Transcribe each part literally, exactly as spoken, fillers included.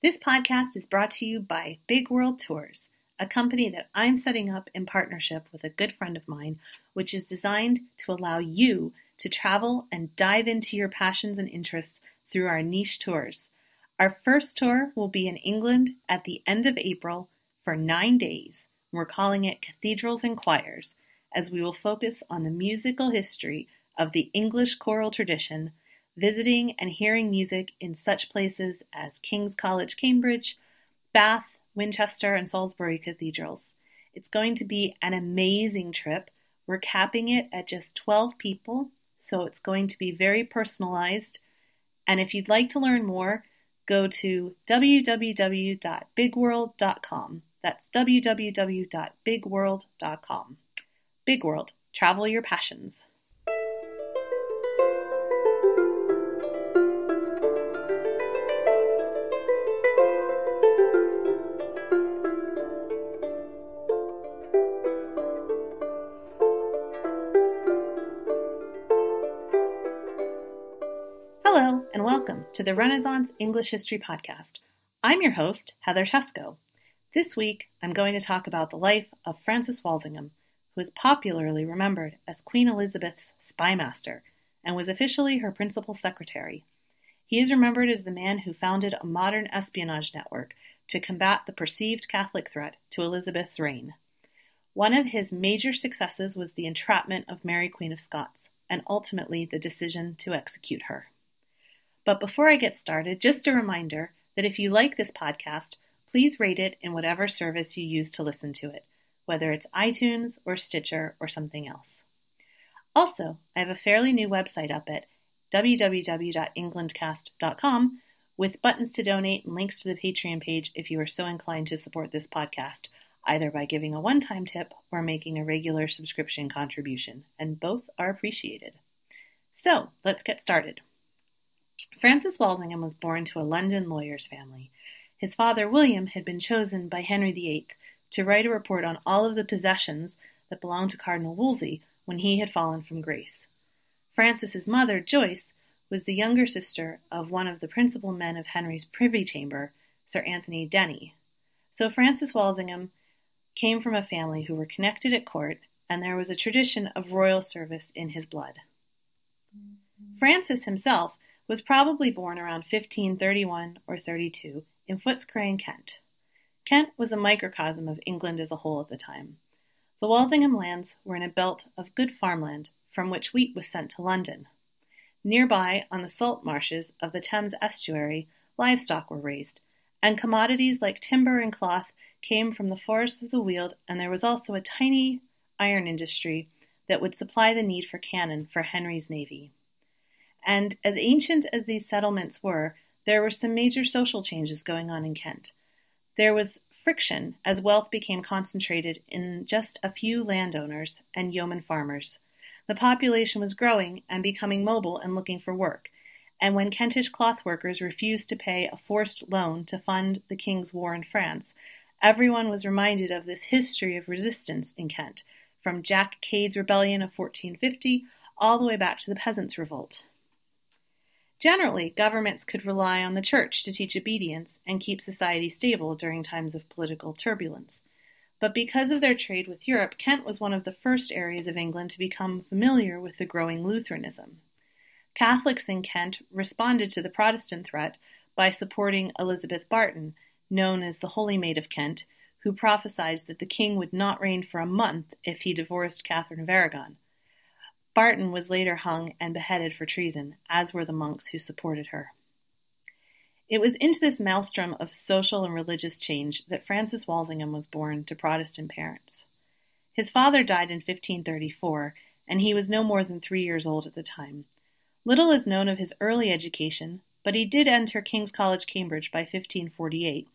This podcast is brought to you by Big World Tours, a company that I'm setting up in partnership with a good friend of mine, which is designed to allow you to travel and dive into your passions and interests through our niche tours. Our first tour will be in England at the end of April for nine days. We're calling it Cathedrals and Choirs, as we will focus on the musical history of the English choral tradition, visiting and hearing music in such places as King's College, Cambridge, Bath, Winchester, and Salisbury cathedrals. It's going to be an amazing trip. We're capping it at just twelve people, so it's going to be very personalized. And if you'd like to learn more, go to w w w dot big world dot com. That's w w w dot big world dot com. Big World, travel your passions. To the Renaissance English History Podcast. I'm your host, Heather Tesco. This week, I'm going to talk about the life of Francis Walsingham, who is popularly remembered as Queen Elizabeth's spymaster and was officially her principal secretary. He is remembered as the man who founded a modern espionage network to combat the perceived Catholic threat to Elizabeth's reign. One of his major successes was the entrapment of Mary, Queen of Scots, and ultimately the decision to execute her. But before I get started, just a reminder that if you like this podcast, please rate it in whatever service you use to listen to it, whether it's iTunes or Stitcher or something else. Also, I have a fairly new website up at w w w dot england cast dot com with buttons to donate and links to the Patreon page if you are so inclined to support this podcast, either by giving a one-time tip or making a regular subscription contribution, and both are appreciated. So, let's get started. Francis Walsingham was born to a London lawyer's family. His father, William, had been chosen by Henry the Eighth to write a report on all of the possessions that belonged to Cardinal Wolsey when he had fallen from grace. Francis's mother, Joyce, was the younger sister of one of the principal men of Henry's privy chamber, Sir Anthony Denny. So Francis Walsingham came from a family who were connected at court, and there was a tradition of royal service in his blood. Mm-hmm. Francis himself was probably born around fifteen thirty-one or thirty-two in Foots Cray in Kent. Kent was a microcosm of England as a whole at the time. The Walsingham lands were in a belt of good farmland from which wheat was sent to London. Nearby, on the salt marshes of the Thames estuary, livestock were raised, and commodities like timber and cloth came from the forests of the Weald, and there was also a tiny iron industry that would supply the need for cannon for Henry's navy. And as ancient as these settlements were, there were some major social changes going on in Kent. There was friction as wealth became concentrated in just a few landowners and yeoman farmers. The population was growing and becoming mobile and looking for work, and when Kentish cloth workers refused to pay a forced loan to fund the King's War in France, everyone was reminded of this history of resistance in Kent, from Jack Cade's Rebellion of fourteen fifty all the way back to the Peasants' Revolt. Generally, governments could rely on the church to teach obedience and keep society stable during times of political turbulence. But because of their trade with Europe, Kent was one of the first areas of England to become familiar with the growing Lutheranism. Catholics in Kent responded to the Protestant threat by supporting Elizabeth Barton, known as the Holy Maid of Kent, who prophesied that the king would not reign for a month if he divorced Catherine of Aragon. Barton was later hung and beheaded for treason, as were the monks who supported her. It was into this maelstrom of social and religious change that Francis Walsingham was born to Protestant parents. His father died in fifteen thirty-four, and he was no more than three years old at the time. Little is known of his early education, but he did enter King's College, Cambridge by fifteen forty-eight,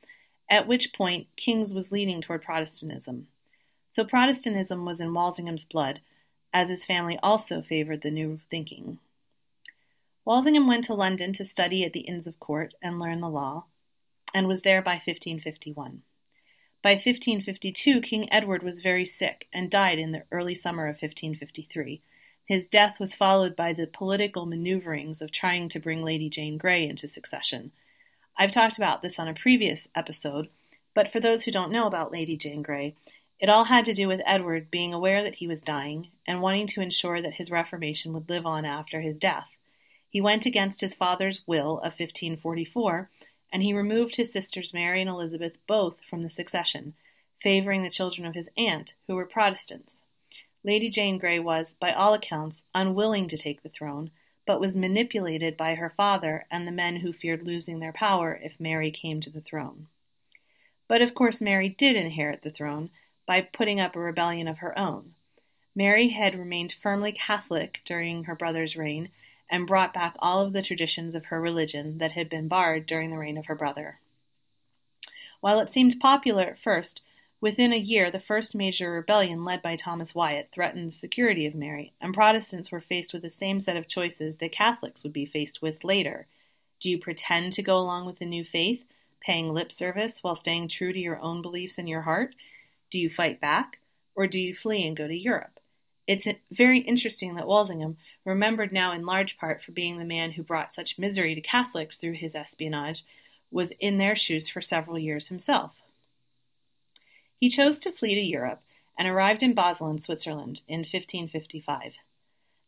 at which point King's was leaning toward Protestantism. So Protestantism was in Walsingham's blood, as his family also favored the new thinking. Walsingham went to London to study at the Inns of Court and learn the law, and was there by fifteen fifty-one. By fifteen fifty-two, King Edward was very sick and died in the early summer of fifteen fifty-three. His death was followed by the political maneuverings of trying to bring Lady Jane Grey into succession. I've talked about this on a previous episode, but for those who don't know about Lady Jane Grey, it all had to do with Edward being aware that he was dying and wanting to ensure that his reformation would live on after his death. He went against his father's will of fifteen forty-four, and he removed his sisters Mary and Elizabeth both from the succession, favoring the children of his aunt, who were Protestants. Lady Jane Grey was, by all accounts, unwilling to take the throne, but was manipulated by her father and the men who feared losing their power if Mary came to the throne. But of course Mary did inherit the throne by putting up a rebellion of her own. Mary had remained firmly Catholic during her brother's reign and brought back all of the traditions of her religion that had been barred during the reign of her brother. While it seemed popular at first, within a year, the first major rebellion led by Thomas Wyatt threatened the security of Mary, and Protestants were faced with the same set of choices that Catholics would be faced with later. Do you pretend to go along with the new faith, paying lip service while staying true to your own beliefs in your heart? Do you fight back, or do you flee and go to Europe? It's very interesting that Walsingham, remembered now in large part for being the man who brought such misery to Catholics through his espionage, was in their shoes for several years himself. He chose to flee to Europe and arrived in Basel in Switzerland in fifteen fifty-five.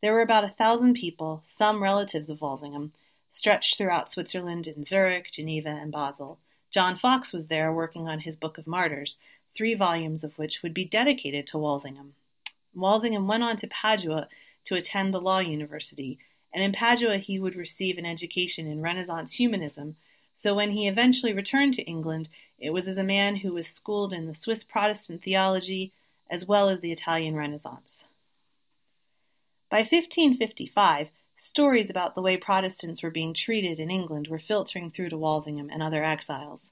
There were about a thousand people, some relatives of Walsingham, stretched throughout Switzerland in Zurich, Geneva, and Basel. John Fox was there working on his Book of Martyrs, three volumes of which would be dedicated to Walsingham. Walsingham went on to Padua to attend the law university, and in Padua he would receive an education in Renaissance humanism, so when he eventually returned to England, it was as a man who was schooled in the Swiss Protestant theology as well as the Italian Renaissance. By fifteen fifty-five, stories about the way Protestants were being treated in England were filtering through to Walsingham and other exiles.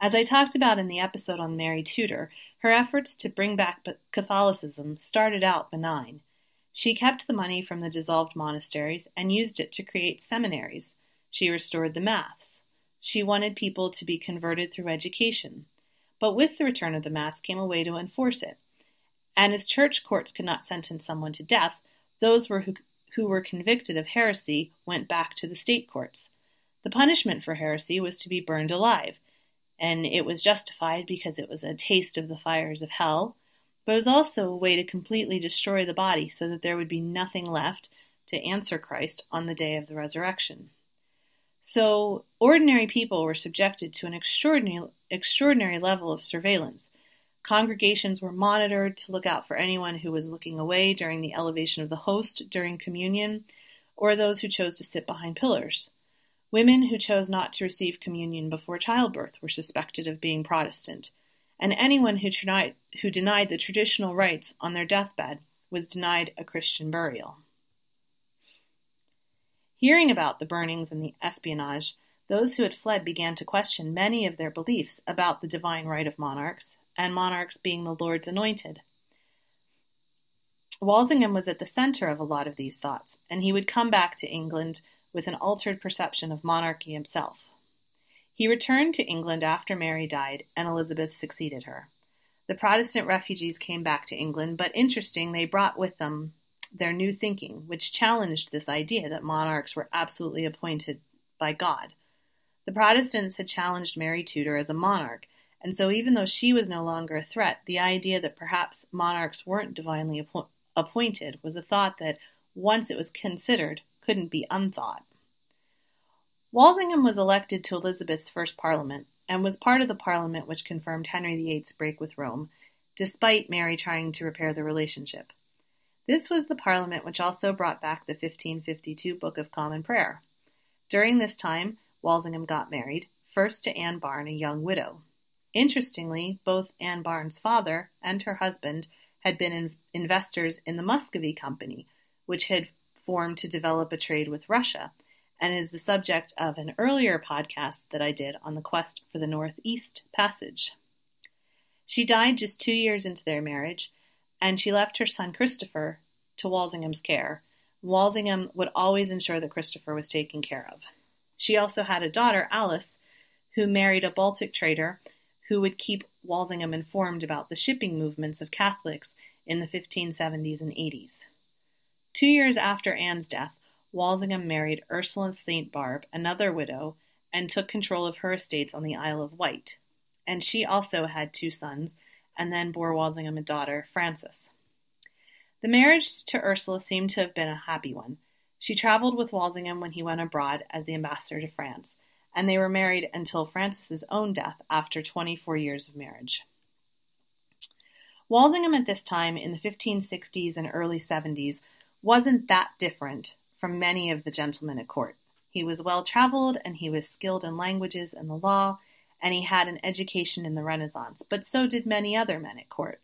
As I talked about in the episode on Mary Tudor, her efforts to bring back Catholicism started out benign. She kept the money from the dissolved monasteries and used it to create seminaries. She restored the maths. She wanted people to be converted through education, but with the return of the Mass came a way to enforce it, and as church courts could not sentence someone to death, those were who, who were convicted of heresy went back to the state courts. The punishment for heresy was to be burned alive, and it was justified because it was a taste of the fires of hell, but it was also a way to completely destroy the body so that there would be nothing left to answer Christ on the day of the resurrection. So ordinary people were subjected to an extraordinary, extraordinary level of surveillance. Congregations were monitored to look out for anyone who was looking away during the elevation of the host during communion, or those who chose to sit behind pillars. Women who chose not to receive communion before childbirth were suspected of being Protestant, and anyone who, tried, who denied the traditional rites on their deathbed was denied a Christian burial. Hearing about the burnings and the espionage, those who had fled began to question many of their beliefs about the divine right of monarchs, and monarchs being the Lord's anointed. Walsingham was at the center of a lot of these thoughts, and he would come back to England with an altered perception of monarchy himself. He returned to England after Mary died, and Elizabeth succeeded her. The Protestant refugees came back to England, but interesting, they brought with them their new thinking, which challenged this idea that monarchs were absolutely appointed by God. The Protestants had challenged Mary Tudor as a monarch, and so even though she was no longer a threat, the idea that perhaps monarchs weren't divinely appo- appointed was a thought that, once it was considered, couldn't be unthought. Walsingham was elected to Elizabeth's first parliament, and was part of the parliament which confirmed Henry the Eighth's break with Rome, despite Mary trying to repair the relationship. This was the Parliament which also brought back the fifteen fifty-two Book of Common Prayer. During this time, Walsingham got married, first to Anne Barn, a young widow. Interestingly, both Anne Barn's father and her husband had been in- investors in the Muscovy Company, which had formed to develop a trade with Russia, and is the subject of an earlier podcast that I did on the quest for the Northeast Passage. She died just two years into their marriage, and she left her son Christopher to Walsingham's care. Walsingham would always ensure that Christopher was taken care of. She also had a daughter, Alice, who married a Baltic trader who would keep Walsingham informed about the shipping movements of Catholics in the fifteen seventies and eighties. Two years after Anne's death, Walsingham married Ursula Saint Barbe, another widow, and took control of her estates on the Isle of Wight. And she also had two sons, and then bore Walsingham a daughter, Frances. The marriage to Ursula seemed to have been a happy one. She traveled with Walsingham when he went abroad as the ambassador to France, and they were married until Frances's own death after twenty-four years of marriage. Walsingham at this time, in the fifteen sixties and early seventies, wasn't that different from many of the gentlemen at court. He was well-traveled, and he was skilled in languages and the law, and he had an education in the Renaissance, but so did many other men at court.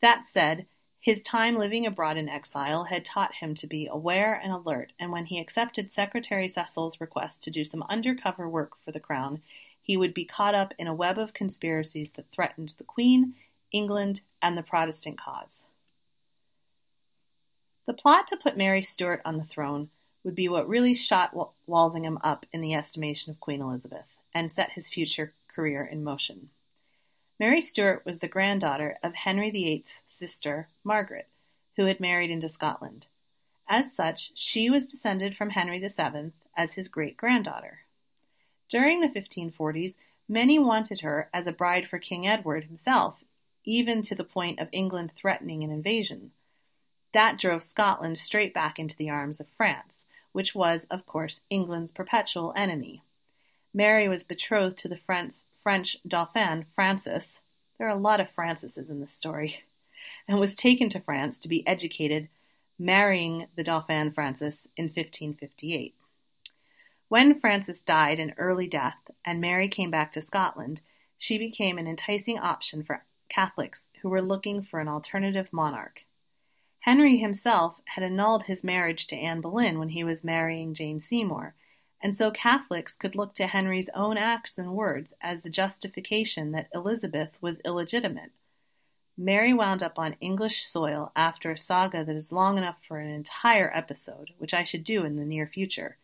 That said, his time living abroad in exile had taught him to be aware and alert, and when he accepted Secretary Cecil's request to do some undercover work for the Crown, he would be caught up in a web of conspiracies that threatened the Queen, England, and the Protestant cause. The plot to put Mary Stuart on the throne would be what really shot Walsingham up in the estimation of Queen Elizabeth and set his future career in motion. Mary Stuart was the granddaughter of Henry the Eighth's sister, Margaret, who had married into Scotland. As such, she was descended from Henry the Seventh as his great-granddaughter. During the fifteen forties, many wanted her as a bride for King Edward himself, even to the point of England threatening an invasion. That drove Scotland straight back into the arms of France, which was, of course, England's perpetual enemy. Mary was betrothed to the French French Dauphin, Francis, there are a lot of Franceses in this story, and was taken to France to be educated, marrying the Dauphin Francis in fifteen fifty-eight. When Francis died an early death and Mary came back to Scotland, she became an enticing option for Catholics who were looking for an alternative monarch. Henry himself had annulled his marriage to Anne Boleyn when he was marrying Jane Seymour, and so Catholics could look to Henry's own acts and words as the justification that Elizabeth was illegitimate. Mary wound up on English soil after a saga that is long enough for an entire episode, which I should do in the near future.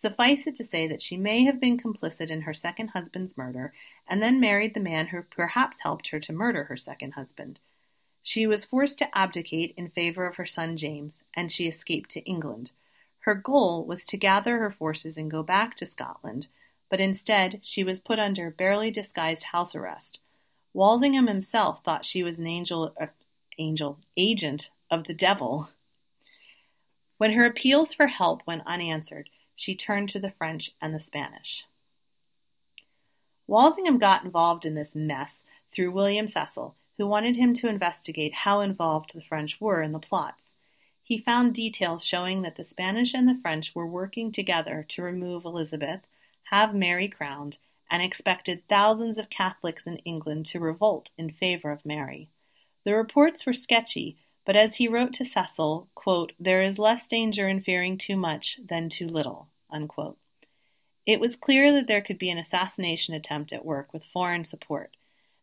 Suffice it to say that she may have been complicit in her second husband's murder, and then married the man who perhaps helped her to murder her second husband. She was forced to abdicate in favor of her son James, and she escaped to England. Her goal was to gather her forces and go back to Scotland, but instead she was put under barely disguised house arrest. Walsingham himself thought she was an angel, uh, angel agent of the devil. When her appeals for help went unanswered, she turned to the French and the Spanish. Walsingham got involved in this mess through William Cecil, who wanted him to investigate how involved the French were in the plots. He found details showing that the Spanish and the French were working together to remove Elizabeth, have Mary crowned, and expected thousands of Catholics in England to revolt in favor of Mary. The reports were sketchy, but as he wrote to Cecil, quote, "There is less danger in fearing too much than too little," unquote. It was clear that there could be an assassination attempt at work with foreign support.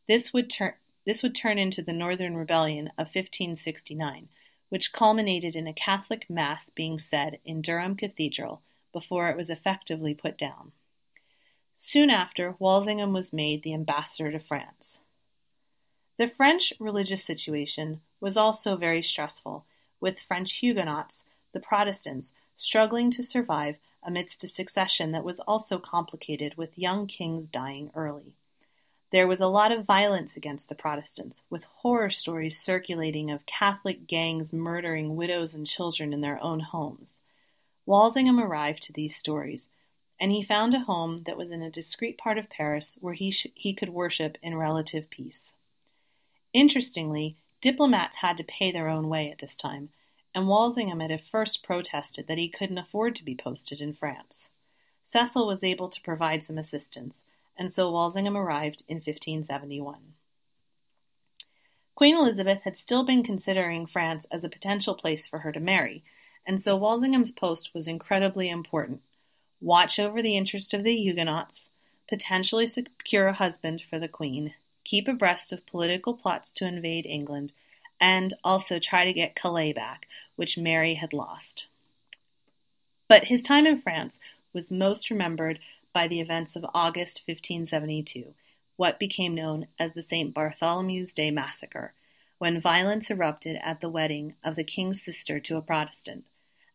This would, tur- this would turn into the Northern Rebellion of fifteen sixty-nine, which culminated in a Catholic mass being said in Durham Cathedral before it was effectively put down. Soon after, Walsingham was made the ambassador to France. The French religious situation was also very stressful, with French Huguenots, the Protestants, struggling to survive amidst a succession that was also complicated with young kings dying early. There was a lot of violence against the Protestants, with horror stories circulating of Catholic gangs murdering widows and children in their own homes. Walsingham arrived to these stories, and he found a home that was in a discreet part of Paris where he, sh- he could worship in relative peace. Interestingly, diplomats had to pay their own way at this time, and Walsingham had at first protested that he couldn't afford to be posted in France. Cecil was able to provide some assistance, and so Walsingham arrived in fifteen seventy-one. Queen Elizabeth had still been considering France as a potential place for her to marry, and so Walsingham's post was incredibly important. Watch over the interest of the Huguenots, potentially secure a husband for the Queen, keep abreast of political plots to invade England, and also try to get Calais back, which Mary had lost. But his time in France was most remembered by the events of August fifteen seventy-two, what became known as the Saint Bartholomew's Day Massacre, when violence erupted at the wedding of the king's sister to a Protestant.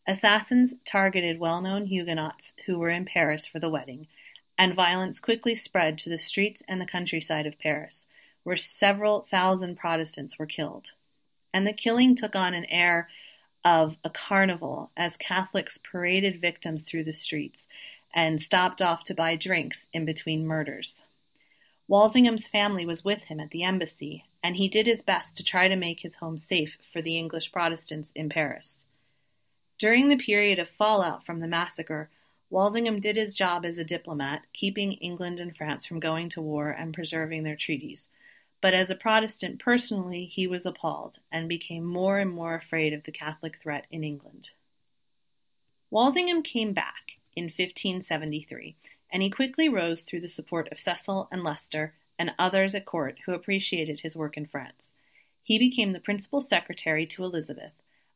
Assassins targeted well-known Huguenots who were in Paris for the wedding, and violence quickly spread to the streets and the countryside of Paris, where several thousand Protestants were killed. And the killing took on an air of a carnival as Catholics paraded victims through the streets and stopped off to buy drinks in between murders. Walsingham's family was with him at the embassy, and he did his best to try to make his home safe for the English Protestants in Paris. During the period of fallout from the massacre, Walsingham did his job as a diplomat, keeping England and France from going to war and preserving their treaties. But as a Protestant personally, he was appalled and became more and more afraid of the Catholic threat in England. Walsingham came back in fifteen seventy-three, and he quickly rose through the support of Cecil and Leicester and others at court who appreciated his work in France. He became the principal secretary to Elizabeth,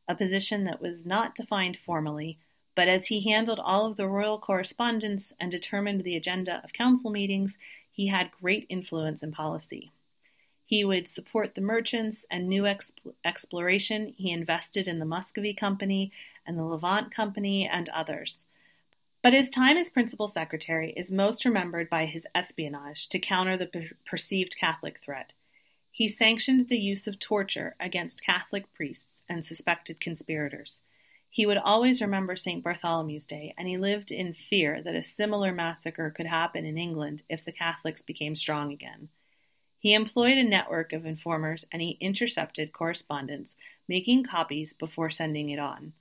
a position that was not defined formally, but as he handled all of the royal correspondence and determined the agenda of council meetings, he had great influence in policy. He would support the merchants and new exp- exploration. He invested in the Muscovy Company and the Levant Company and others. But his time as principal secretary is most remembered by his espionage to counter the per- perceived Catholic threat. He sanctioned the use of torture against Catholic priests and suspected conspirators. He would always remember Saint Bartholomew's Day, and he lived in fear that a similar massacre could happen in England if the Catholics became strong again. He employed a network of informers, and he intercepted correspondence, making copies before sending it on.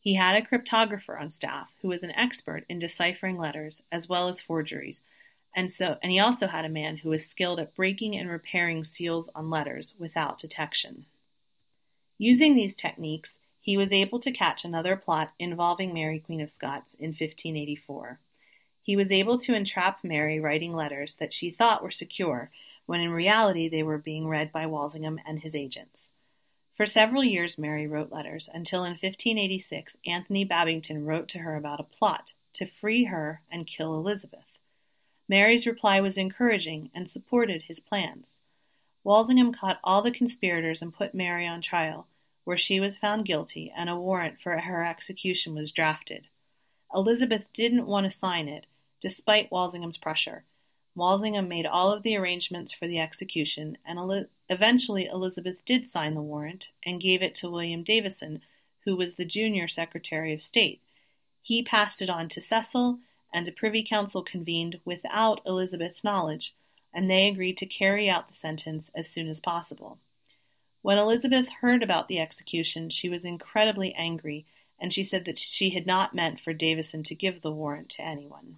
He had a cryptographer on staff who was an expert in deciphering letters as well as forgeries, and so and he also had a man who was skilled at breaking and repairing seals on letters without detection. Using these techniques, he was able to catch another plot involving Mary, Queen of Scots, in fifteen eighty-four. He was able to entrap Mary writing letters that she thought were secure, when in reality they were being read by Walsingham and his agents. For several years Mary wrote letters, until in fifteen eighty-six Anthony Babington wrote to her about a plot to free her and kill Elizabeth. Mary's reply was encouraging and supported his plans. Walsingham caught all the conspirators and put Mary on trial, where she was found guilty and a warrant for her execution was drafted. Elizabeth didn't want to sign it, despite Walsingham's pressure. Walsingham made all of the arrangements for the execution, and el- eventually Elizabeth did sign the warrant and gave it to William Davison, who was the junior Secretary of State. He passed it on to Cecil, and a Privy Council convened without Elizabeth's knowledge, and they agreed to carry out the sentence as soon as possible. When Elizabeth heard about the execution, she was incredibly angry, and she said that she had not meant for Davison to give the warrant to anyone.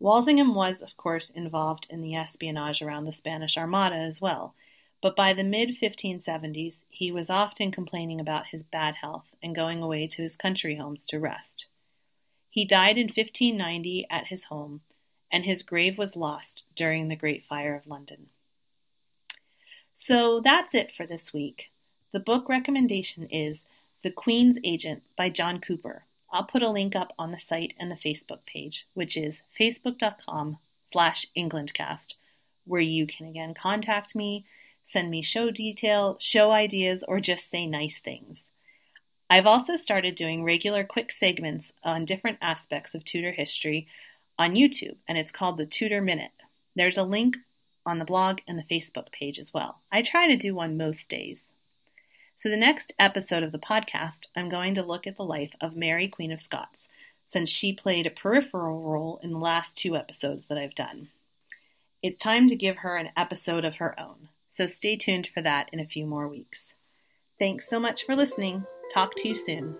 Walsingham was, of course, involved in the espionage around the Spanish Armada as well, but by the mid fifteen seventies he was often complaining about his bad health and going away to his country homes to rest. He died in fifteen ninety at his home, and his grave was lost during the Great Fire of London. So that's it for this week. The book recommendation is The Queen's Agent by John Cooper. I'll put a link up on the site and the Facebook page, which is facebook.com slash englandcast, where you can again contact me, send me show detail, show ideas, or just say nice things. I've also started doing regular quick segments on different aspects of Tudor history on YouTube, and it's called the Tudor Minute. There's a link on the blog and the Facebook page as well. I try to do one most days. So the next episode of the podcast, I'm going to look at the life of Mary, Queen of Scots, since she played a peripheral role in the last two episodes that I've done. It's time to give her an episode of her own, so stay tuned for that in a few more weeks. Thanks so much for listening. Talk to you soon.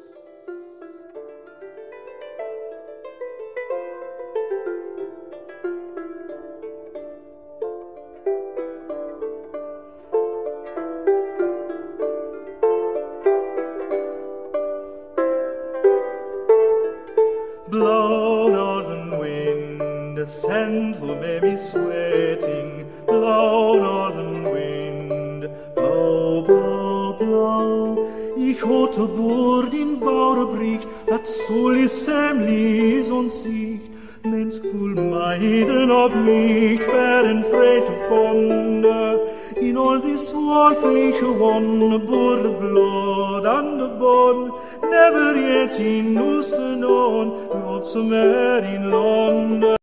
Never yet in Usten on, lots of men in London.